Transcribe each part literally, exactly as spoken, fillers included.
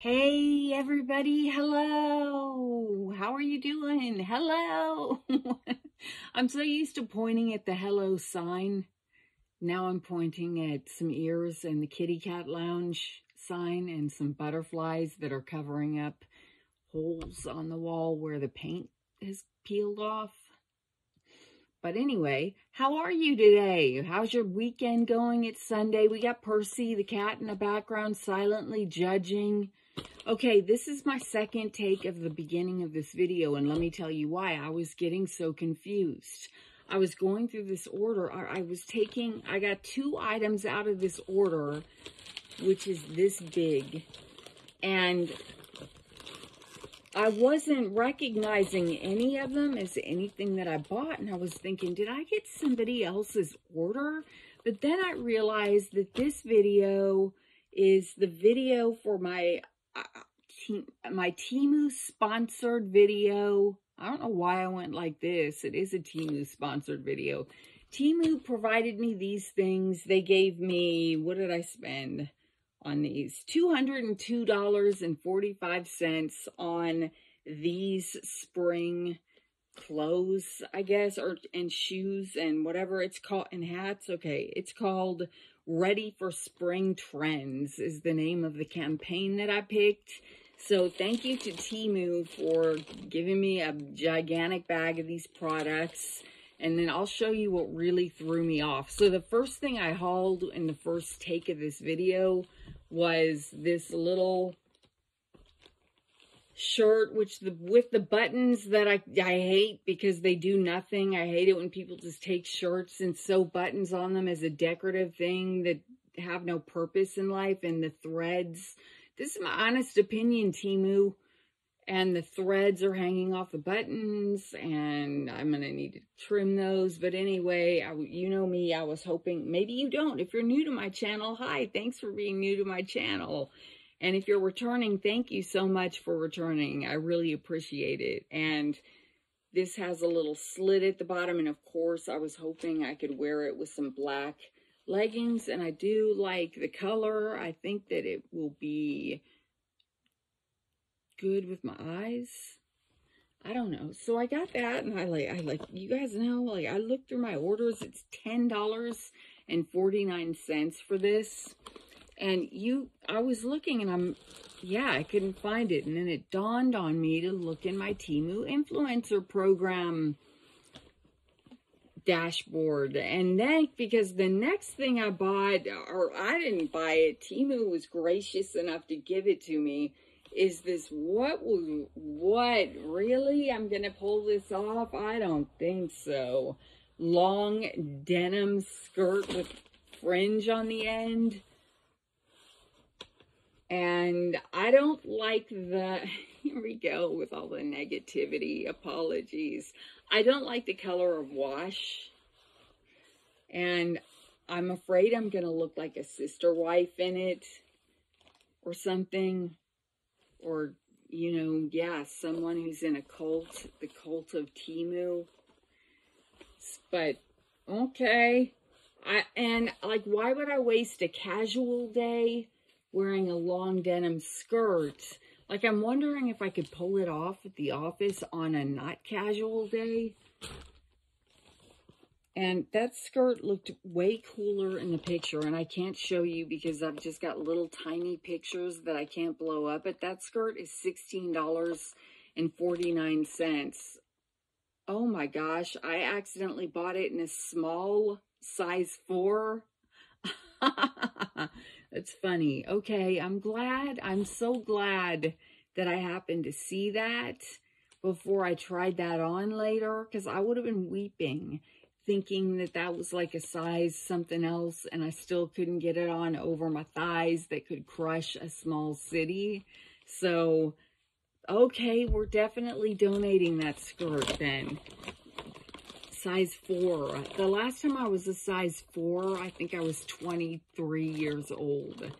Hey everybody, hello, how are you doing? Hello. I'm so used to pointing at the hello sign. Now I'm pointing at some ears and the kitty cat lounge sign and some butterflies that are covering up holes on the wall where the paint has peeled off. But anyway, how are you today? How's your weekend going? It's Sunday. We got Percy the cat in the background silently judging. Okay, this is my second take of the beginning of this video, and let me tell you why. I was getting so confused. I was going through this order. I was taking, I got two items out of this order, which is this big, and I wasn't recognizing any of them as anything that I bought, and I was thinking, did I get somebody else's order? But then I realized that this video is the video for my my Temu sponsored video. I don't know why I went like this. It is a Temu sponsored video. Temu provided me these things. They gave me, what did I spend on these? two hundred two dollars and forty-five cents on these spring clothes, I guess, or and shoes and whatever it's called, and hats. Okay, it's called Ready for Spring Trends is the name of the campaign that I picked. So thank you to Temu for giving me a gigantic bag of these products. And then I'll show you what really threw me off. So the first thing I hauled in the first take of this video was this little shirt, which the with the buttons that I, I hate because they do nothing. I hate it when people just take shirts and sew buttons on them as a decorative thing that have no purpose in life. And the threads, this is my honest opinion, Temu, and the threads are hanging off the buttons, and I'm gonna need to trim those. But anyway, I, you know me, I was hoping, maybe you don't. If you're new to my channel, hi, thanks for being new to my channel. And if you're returning, thank you so much for returning. I really appreciate it. And this has a little slit at the bottom. And of course, I was hoping I could wear it with some black leggings. And I do like the color. I think that it will be good with my eyes. I don't know. So I got that. And I like, I like, you guys know, like I looked through my orders. It's ten dollars and forty-nine cents for this. And you, I was looking and I'm, yeah, I couldn't find it. And then it dawned on me to look in my Temu influencer program dashboard. And then, because the next thing I bought, or I didn't buy it, Temu was gracious enough to give it to me, is this, what, will, what, really? I'm going to pull this off? I don't think so. Long denim skirt with fringe on the end. And I don't like the, here we go with all the negativity, apologies. I don't like the color of wash. And I'm afraid I'm going to look like a sister wife in it or something. Or, you know, yeah, someone who's in a cult, the cult of Temu. But, okay. I and, like, why would I waste a casual day wearing a long denim skirt? Like, I'm wondering if I could pull it off at the office on a not casual day. And that skirt looked way cooler in the picture, and I can't show you because I've just got little tiny pictures that I can't blow up. But that skirt is sixteen dollars and forty-nine cents. Oh my gosh, I accidentally bought it in a small size four. That's funny. Okay, I'm glad. I'm so glad that I happened to see that before I tried that on later, because I would have been weeping thinking that that was like a size something else, and I still couldn't get it on over my thighs that could crush a small city. So, okay, we're definitely donating that skirt then. Size four. The last time I was a size four, I think I was twenty-three years old.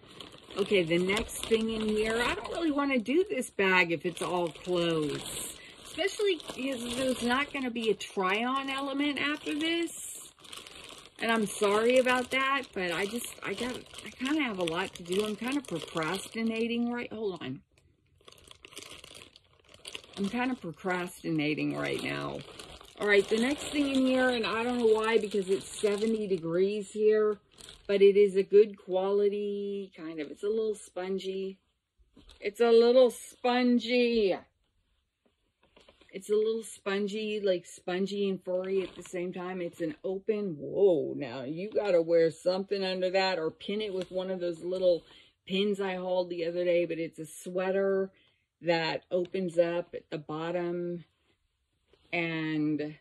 Okay, the next thing in here, I don't really want to do this bag if it's all clothes. Especially because there's not going to be a try-on element after this. And I'm sorry about that, but I just, I got, I kind of have a lot to do. I'm kind of procrastinating right, hold on. I'm kind of procrastinating right now. All right, the next thing in here, and I don't know why, because it's seventy degrees here, but it is a good quality, kind of. It's a little spongy. It's a little spongy. It's a little spongy, like spongy and furry at the same time. It's an open, whoa, now you got to wear something under that or pin it with one of those little pins I hauled the other day, but it's a sweater that opens up at the bottom. And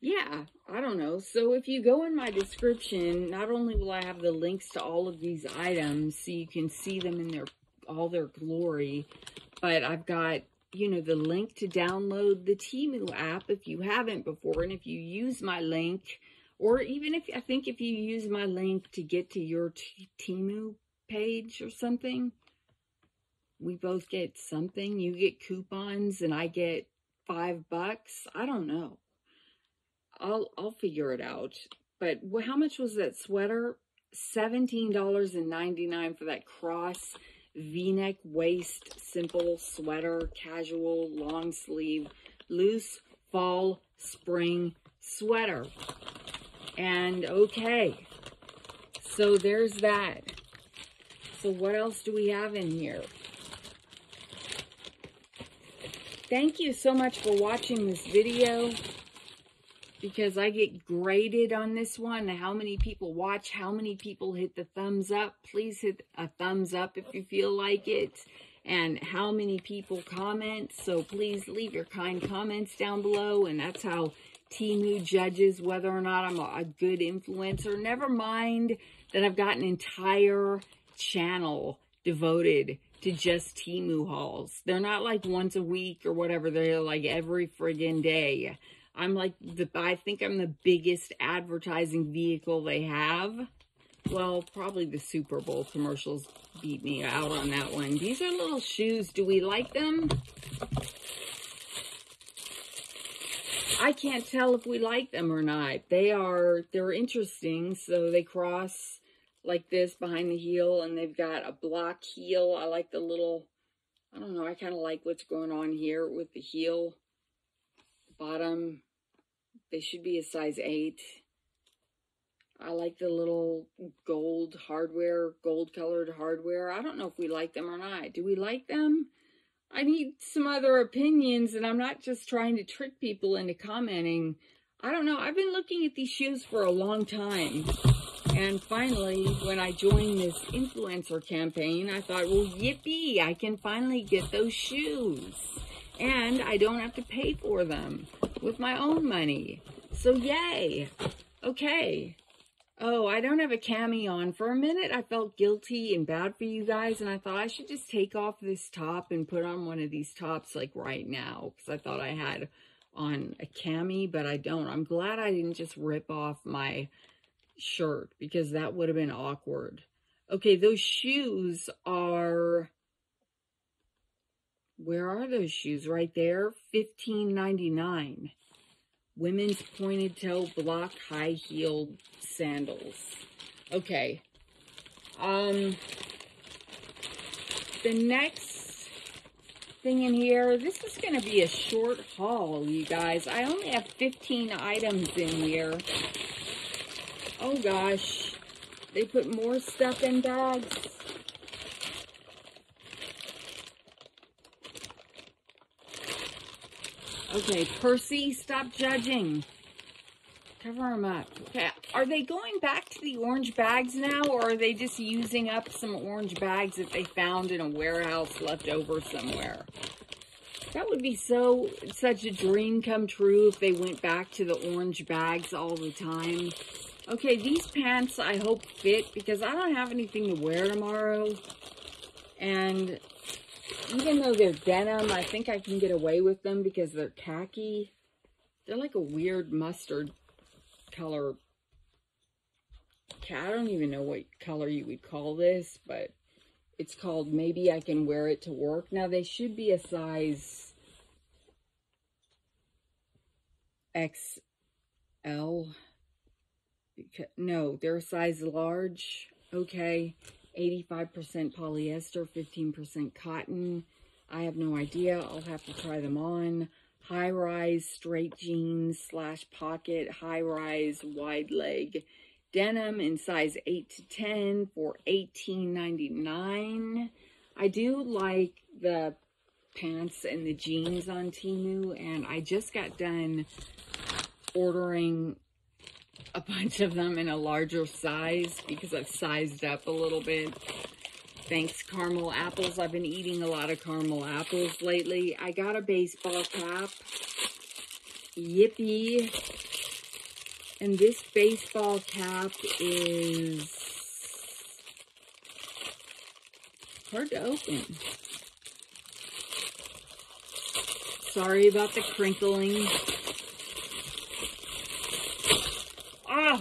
yeah, I don't know. So if you go in my description, not only will I have the links to all of these items so you can see them in their all their glory, but I've got, you know, the link to download the Temu app if you haven't before. And if you use my link, or even if I think if you use my link to get to your Temu page or something, we both get something. You get coupons and I get five bucks. I don't know. I'll, I'll figure it out. But how much was that sweater? seventeen ninety-nine for that cross V-neck waist, simple sweater, casual, long sleeve, loose fall spring sweater. And okay. So there's that. So what else do we have in here? Thank you so much for watching this video, because I get graded on this one. How many people watch, how many people hit the thumbs up. Please hit a thumbs up if you feel like it. And how many people comment. So please leave your kind comments down below. And that's how Temu judges whether or not I'm a good influencer. Never mind that I've got an entire channel devoted to just Temu hauls. They're not like once a week or whatever. They're like every friggin' day. I'm like, the, I think I'm the biggest advertising vehicle they have. Well, probably the Super Bowl commercials beat me out on that one. These are little shoes. Do we like them? I can't tell if we like them or not. They are, they're interesting. So they cross like this behind the heel, and they've got a block heel. I like the little, I don't know, I kind of like what's going on here with the heel, the bottom. They should be a size eight. I like the little gold hardware, gold colored hardware. I don't know if we like them or not. Do we like them? I need some other opinions, and I'm not just trying to trick people into commenting. I don't know. I've been looking at these shoes for a long time. And finally, when I joined this influencer campaign, I thought, well, yippee, I can finally get those shoes. And I don't have to pay for them with my own money. So yay. Okay. Oh, I don't have a cami on. For a minute, I felt guilty and bad for you guys. And I thought I should just take off this top and put on one of these tops like right now. Because I thought I had on a cami, but I don't. I'm glad I didn't just rip off my shirt, because that would have been awkward. Okay, those shoes are, where are those shoes? Right there, fifteen ninety-nine. Women's pointed toe block high heeled sandals. Okay. Um the next thing in here, this is going to be a short haul, you guys. I only have fifteen items in here. Oh gosh, they put more stuff in bags. Okay, Percy, stop judging. Cover them up. Okay, are they going back to the orange bags now, or are they just using up some orange bags that they found in a warehouse left over somewhere? That would be so such a dream come true if they went back to the orange bags all the time. Okay, these pants I hope fit, because I don't have anything to wear tomorrow. And even though they're denim, I think I can get away with them because they're khaki. They're like a weird mustard color. I don't even know what color you would call this, but it's called Maybe I Can Wear It to Work. Now, they should be a size X L. No, they're a size large. Okay, eighty-five percent polyester, fifteen percent cotton. I have no idea. I'll have to try them on. High-rise straight jeans slash pocket, high-rise wide leg denim in size eight to ten for eighteen ninety-nine. I do like the pants and the jeans on Temu, and I just got done ordering a bunch of them in a larger size because I've sized up a little bit. Thanks, caramel apples. I've been eating a lot of caramel apples lately. I got a baseball cap. Yippee. And this baseball cap is hard to open. Sorry about the crinkling. Oh!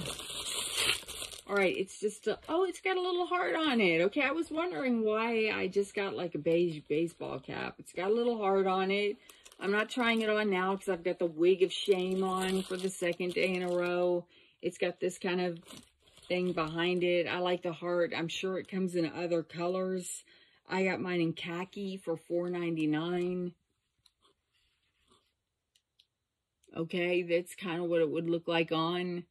All right, it's just, a, oh, it's got a little heart on it. Okay, I was wondering why I just got like a beige baseball cap. It's got a little heart on it. I'm not trying it on now because I've got the wig of shame on for the second day in a row. It's got this kind of thing behind it. I like the heart. I'm sure it comes in other colors. I got mine in khaki for four ninety-nine. Okay, that's kind of what it would look like on.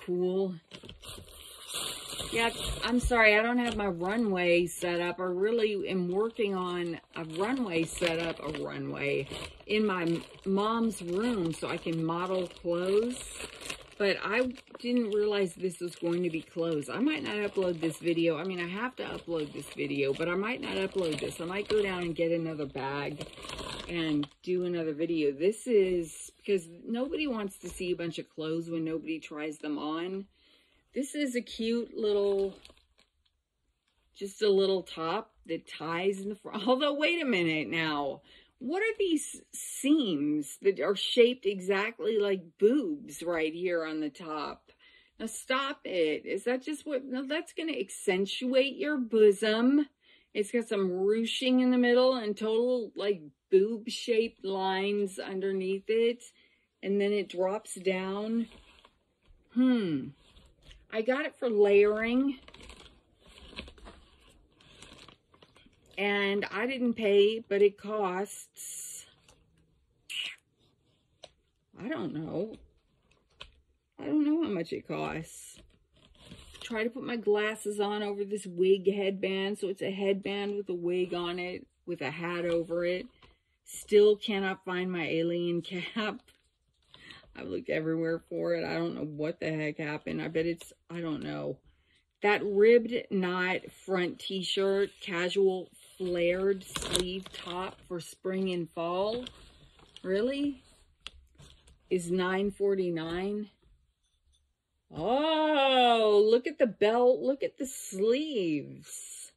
Cool. Yeah, I'm sorry, I don't have my runway set up. I really am working on a runway set up, a runway in my mom's room so I can model clothes. But I didn't realize this was going to be clothes. I might not upload this video. I mean, I have to upload this video, but I might not upload this. I might go down and get another bag and do another video. This is because nobody wants to see a bunch of clothes when nobody tries them on. This is a cute little, just a little top that ties in the front. Although, wait a minute now. What are these seams that are shaped exactly like boobs right here on the top? Now, stop it. Is that just what? No, that's going to accentuate your bosom. It's got some ruching in the middle and total, like, boob-shaped lines underneath it. And then it drops down. Hmm. I got it for layering. And I didn't pay, but it costs, I don't know. I don't know how much it costs. Try to put my glasses on over this wig headband. So it's a headband with a wig on it, with a hat over it. Still cannot find my alien cap. I've looked everywhere for it. I don't know what the heck happened. I bet it's, I don't know. That ribbed knot front t-shirt, casual flared sleeve top for spring and fall, really, is nine forty-nine. Oh, look at the belt. Look at the sleeves.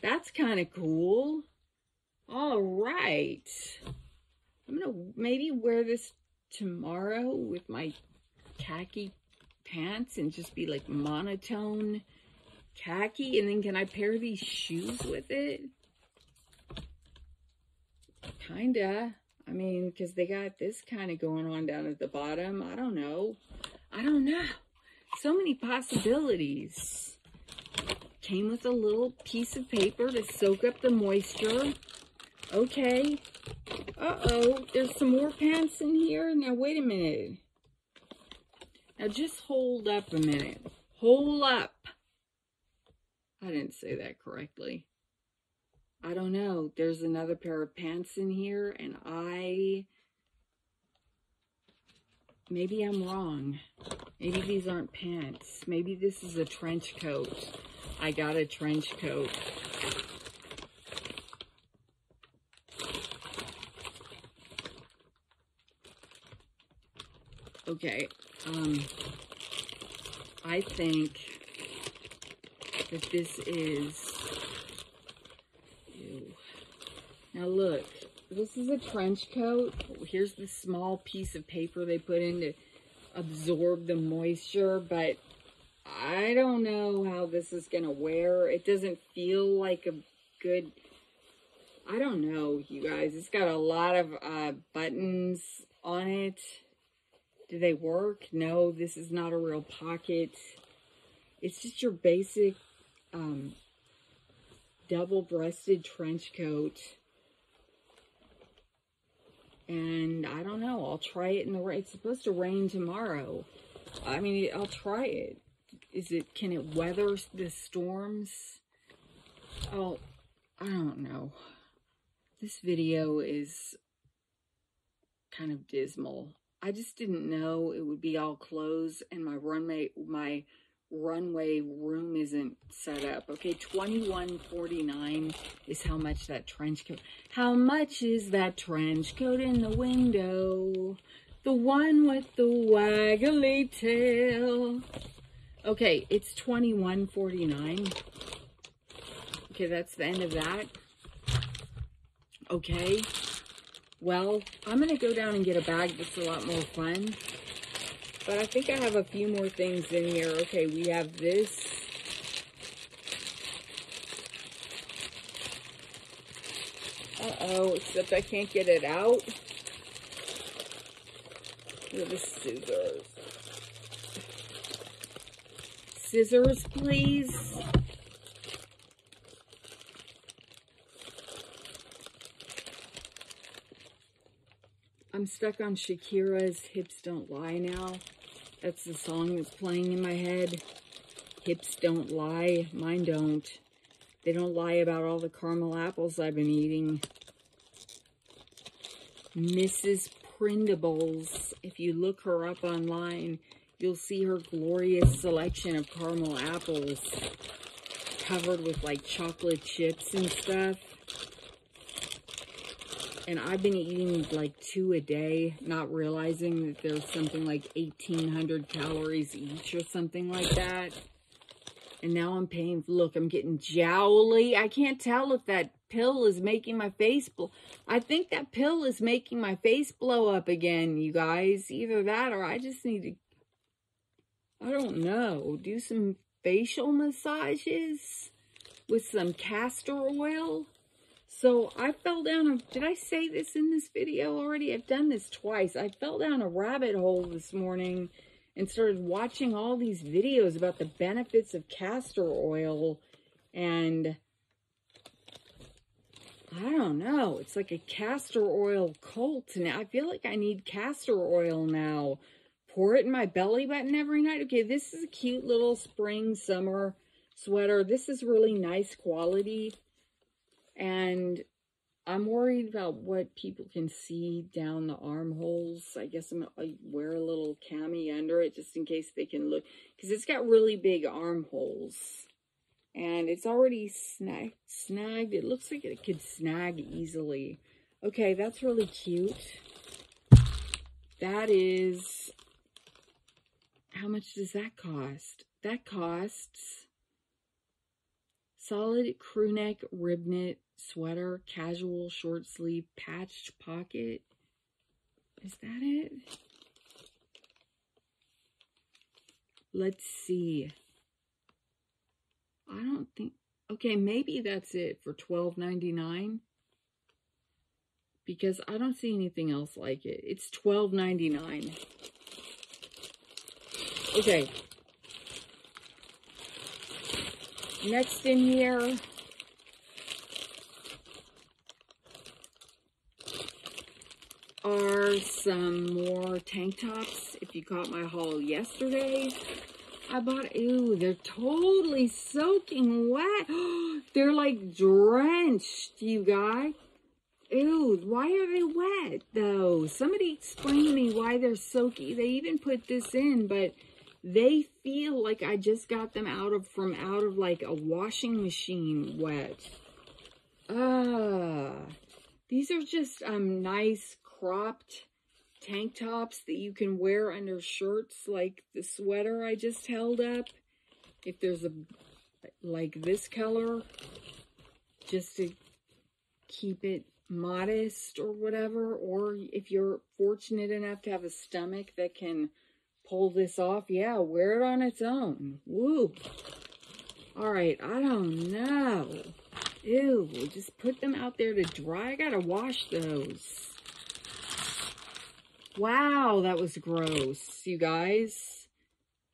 That's kind of cool. All right. I'm going to maybe wear this tomorrow with my khaki pants and just be like monotone khaki. And then can I pair these shoes with it? Kinda. I mean, because they got this kind of going on down at the bottom. I don't know. I don't know. So many possibilities. Came with a little piece of paper to soak up the moisture. Okay. Uh-oh. There's some more pants in here. Now, wait a minute. Now, just hold up a minute. Hold up. I didn't say that correctly. I don't know. There's another pair of pants in here, and I... Maybe I'm wrong. Maybe these aren't pants. Maybe this is a trench coat. I got a trench coat. Okay. Um, I think that this is... Ew. Now look. This is a trench coat. Here's the small piece of paper they put in to absorb the moisture, but I don't know how this is going to wear. It doesn't feel like a good, I don't know, you guys. It's got a lot of uh, buttons on it. Do they work? No, this is not a real pocket. It's just your basic um, double-breasted trench coat. And I don't know, I'll try it in the rain. It's supposed to rain tomorrow. I mean, I'll try it. Is it, can it weather the storms? Oh, I don't know. This video is kind of dismal. I just didn't know it would be all closed and my runway, my runway room isn't set up. Okay, twenty-one forty-nine is how much that trench coat. How much is that trench coat in the window? The one with the waggly tail. Okay, it's twenty-one forty-nine. Okay, that's the end of that. Okay. Well, I'm going to go down and get a bag that's a lot more fun. But I think I have a few more things in here. Okay, we have this. Uh-oh, except I can't get it out. Here are the scissors. Scissors, please. I'm stuck on Shakira's Hips Don't Lie now. That's the song that's playing in my head. Hips don't lie. Mine don't. They don't lie about all the caramel apples I've been eating. Missus Prindables. If you look her up online, you'll see her glorious selection of caramel apples covered with like chocolate chips and stuff. And I've been eating like two a day, not realizing that there's something like eighteen hundred calories each or something like that. And now I'm paying, look, I'm getting jowly. I can't tell if that pill is making my face blow. I think that pill is making my face blow up again, you guys. Either that or I just need to, I don't know, do some facial massages with some castor oil. So I fell down, a, did I say this in this video already? I've done this twice. I fell down a rabbit hole this morning and started watching all these videos about the benefits of castor oil. And I don't know, it's like a castor oil cult. And I feel like I need castor oil now. Pour it in my belly button every night. Okay, this is a cute little spring summer sweater. This is really nice quality. And I'm worried about what people can see down the armholes. I guess I'm going to wear a little cami under it just in case they can look. Because it's got really big armholes. And it's already snag snagged. It looks like it could snag easily. Okay, that's really cute. That is... How much does that cost? That costs... Solid crew neck, rib knit, sweater, casual, short sleeve, patched pocket. Is that it? Let's see. I don't think... Okay, maybe that's it for twelve ninety-nine. Because I don't see anything else like it. It's twelve ninety-nine. Okay. Next in here, are some more tank tops. If you caught my haul yesterday, I bought, ooh, they're totally soaking wet. They're like drenched, you guys. Ooh, why are they wet though? Somebody explain to me why they're soaky. They even put this in, but they feel like I just got them out of, from out of like a washing machine wet. Ah, uh, these are just um nice cropped tank tops that you can wear under shirts like the sweater I just held up. If there's a, like this color, just to keep it modest or whatever. Or if you're fortunate enough to have a stomach that can pull this off, yeah, wear it on its own. Woo. All right, I don't know. Ew, just put them out there to dry. I gotta wash those. Wow, that was gross, you guys.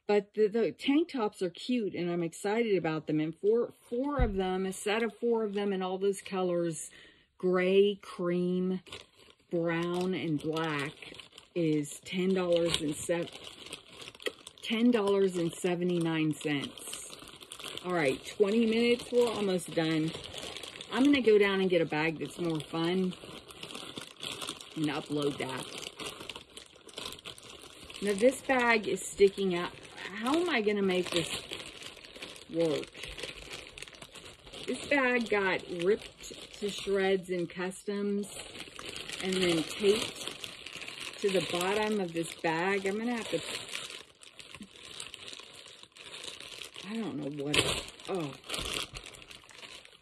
But the, the tank tops are cute, and I'm excited about them. And four, four of them, a set of four of them in all those colors, gray, cream, brown, and black, is ten dollars and seventy-nine cents. All right, twenty minutes, we're almost done. I'm going to go down and get a bag that's more fun and upload that. Now, this bag is sticking out. How am I going to make this work? This bag got ripped to shreds in customs and then taped to the bottom of this bag. I'm going to have to... I don't know what... It, oh.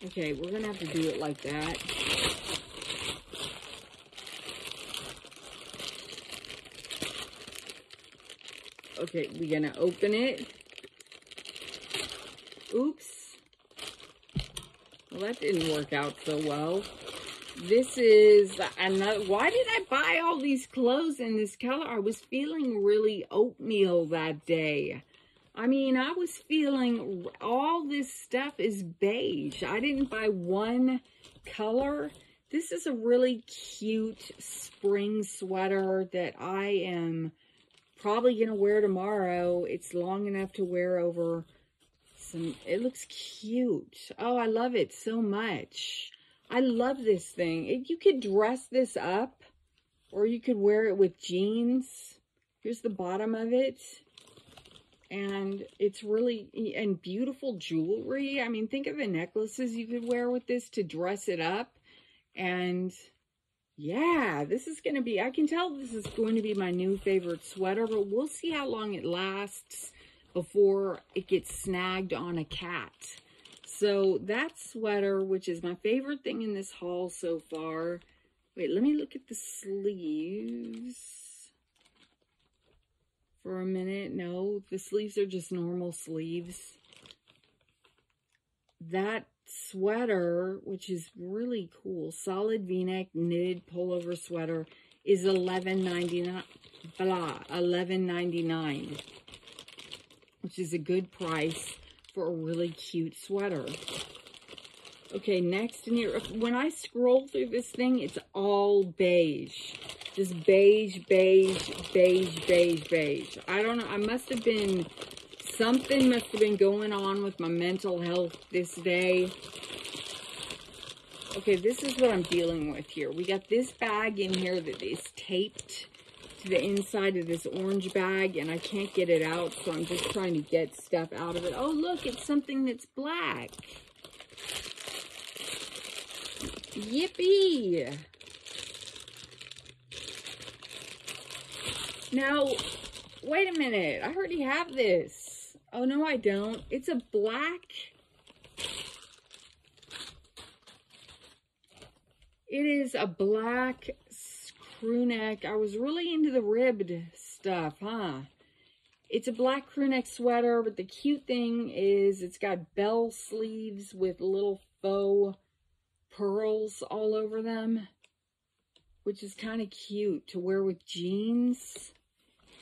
Okay, we're going to have to do it like that. Okay, we're going to open it. Oops. Well, that didn't work out so well. This is another... Why did I buy all these clothes in this color? I was feeling really oatmeal that day. I mean, I was feeling... All this stuff is beige. I didn't buy one color. This is a really cute spring sweater that I am... probably gonna wear tomorrow. It's long enough to wear over some. It looks cute. Oh, I love it so much. I love this thing. It, you could dress this up, or you could wear it with jeans. Here's the bottom of it, and it's really and beautiful jewelry. I mean, think of the necklaces you could wear with this to dress it up. And yeah, this is going to be, I can tell this is going to be my new favorite sweater, but we'll see how long it lasts before it gets snagged on a cat. So that sweater, which is my favorite thing in this haul so far. Wait, let me look at the sleeves for a minute. No, the sleeves are just normal sleeves. That sweater, which is really cool, solid V-neck knitted pullover sweater, is eleven ninety-nine. Blah, eleven ninety-nine, which is a good price for a really cute sweater. Okay, next in here, when I scroll through this thing, it's all beige, just beige, beige, beige, beige, beige. I don't know. I must have been. Something must have been going on with my mental health this day. Okay, this is what I'm dealing with here. We got this bag in here that is taped to the inside of this orange bag, and I can't get it out, so I'm just trying to get stuff out of it. Oh, look, it's something that's black. Yippee! Now, wait a minute. I already have this. Oh, no, I don't. It's a black. It is a black crew neck. I was really into the ribbed stuff, huh? It's a black crew neck sweater, but the cute thing is it's got bell sleeves with little faux pearls all over them, which is kind of cute to wear with jeans.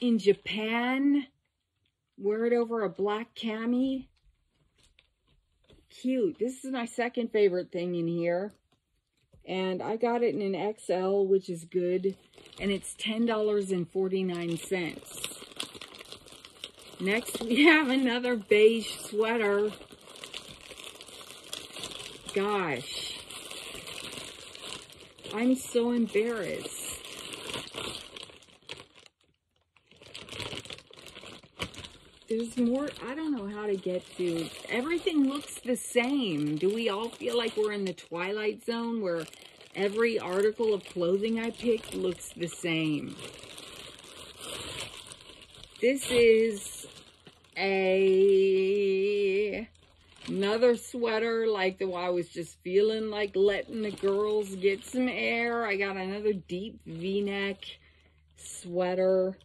In Japan... wear it over a black cami. Cute. This is my second favorite thing in here. And I got it in an X L, which is good. And it's ten dollars and forty-nine cents. Next, we have another beige sweater. Gosh. I'm so embarrassed. There's more. I don't know how to get to. Everything looks the same. Do we all feel like we're in the Twilight Zone where every article of clothing I pick looks the same? This is a another sweater like the one I was just feeling like letting the girls get some air. I got another deep V-neck sweater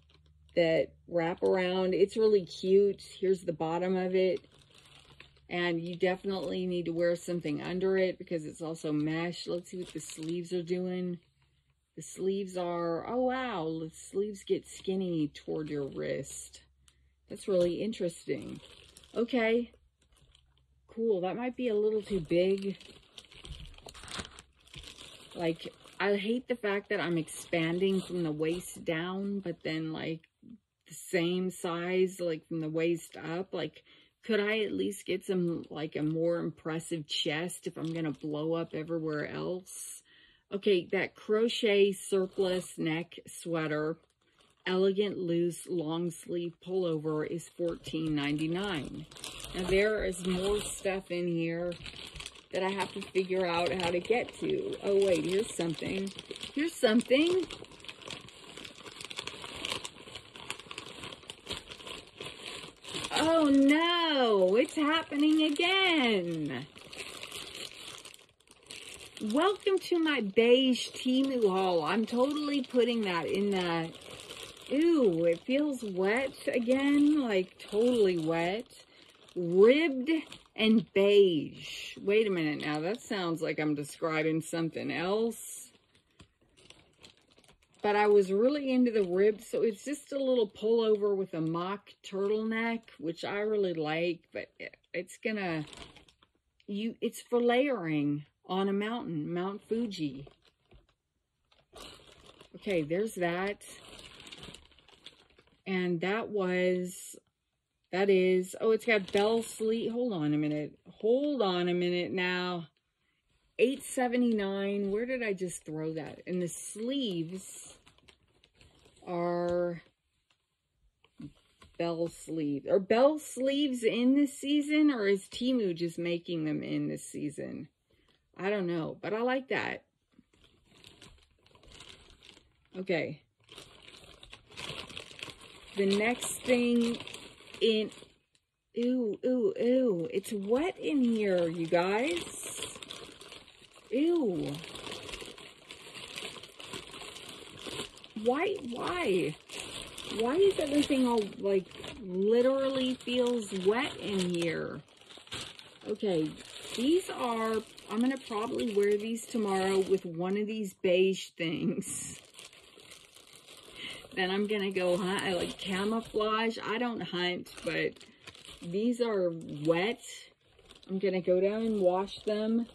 that wrap around. It's really cute. Here's the bottom of it. And you definitely need to wear something under it because it's also mesh. Let's see what the sleeves are doing. The sleeves are, oh wow, the sleeves get skinny toward your wrist. That's really interesting. Okay, cool. That might be a little too big. Like, I hate the fact that I'm expanding from the waist down, but then like the same size, like from the waist up. Like, could I at least get some, like a more impressive chest if I'm gonna blow up everywhere else? Okay, that crochet surplus neck sweater, elegant loose long sleeve pullover is fourteen ninety-nine. Now there is more stuff in here that I have to figure out how to get to. Oh wait, here's something. Here's something. Oh no, it's happening again. Welcome to my beige Temu haul. I'm totally putting that in the, ew, it feels wet again, like totally wet. Ribbed and beige. Wait a minute now, that sounds like I'm describing something else. But I was really into the ribs, so it's just a little pullover with a mock turtleneck, which I really like, but it, it's gonna, you, it's for layering on a mountain, Mount Fuji. Okay, there's that. And that was... That is, oh, it's got bell sleeve. Hold on a minute. Hold on a minute now. eight seventy-nine. Where did I just throw that? And the sleeves are bell sleeves. Are bell sleeves in this season, or is Temu just making them in this season? I don't know, but I like that. Okay. The next thing... In, ooh, ooh, ooh, it's wet in here, you guys. Ew. Why, why? Why is everything all, like, literally feels wet in here? Okay, these are, I'm gonna probably wear these tomorrow with one of these beige things. Then I'm gonna go hunt. I like camouflage. I don't hunt, but these are wet. I'm gonna go down and wash them.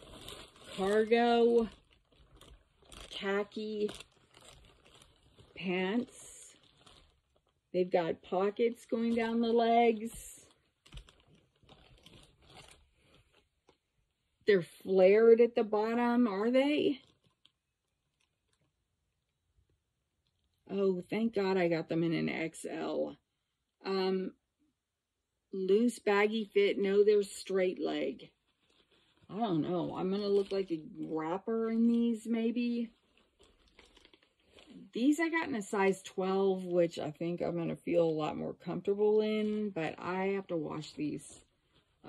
Cargo, khaki pants. They've got pockets going down the legs. They're flared at the bottom, are they? Oh, thank God I got them in an X L. Um, loose, baggy fit. No, they're straight leg. I don't know. I'm going to look like a rapper in these, maybe. These I got in a size twelve, which I think I'm going to feel a lot more comfortable in. But I have to wash these.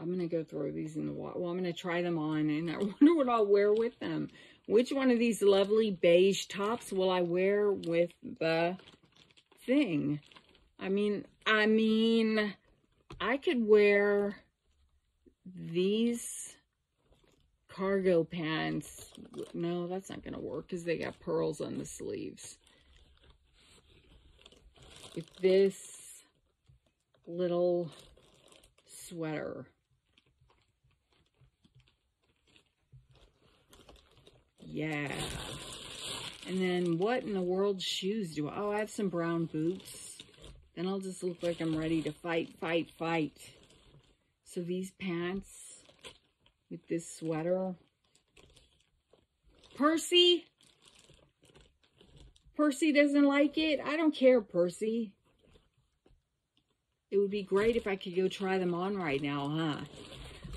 I'm going to go throw these in the water. Well, I'm going to try them on, and I wonder what I'll wear with them. Which one of these lovely beige tops will I wear with the thing? I mean, I mean, I could wear these cargo pants. No, that's not going to work because they got pearls on the sleeves. With this little sweater. Yeah. And then what in the world shoes do I... Oh, I have some brown boots. Then I'll just look like I'm ready to fight, fight, fight. So these pants with this sweater. Percy! Percy doesn't like it. I don't care, Percy. It would be great if I could go try them on right now, huh?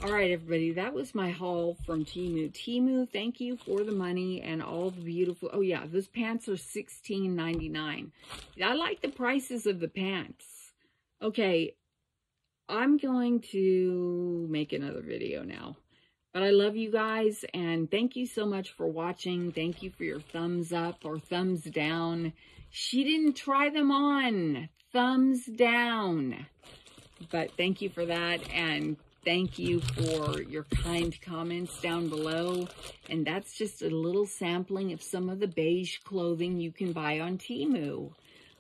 All right, everybody, that was my haul from Temu. Temu, thank you for the money and all the beautiful... Oh, yeah, those pants are sixteen ninety-nine. I like the prices of the pants. Okay, I'm going to make another video now. But I love you guys, and thank you so much for watching. Thank you for your thumbs up or thumbs down. She didn't try them on. Thumbs down. But thank you for that, and... Thank you for your kind comments down below. And that's just a little sampling of some of the beige clothing you can buy on Temu.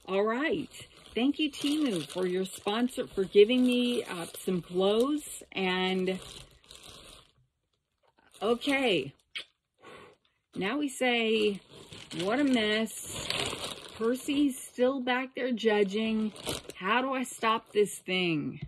All right. thank you, Temu, for your sponsor, for giving me uh, some clothes. And okay, now we say, what a mess. Percy's still back there judging. How do I stop this thing?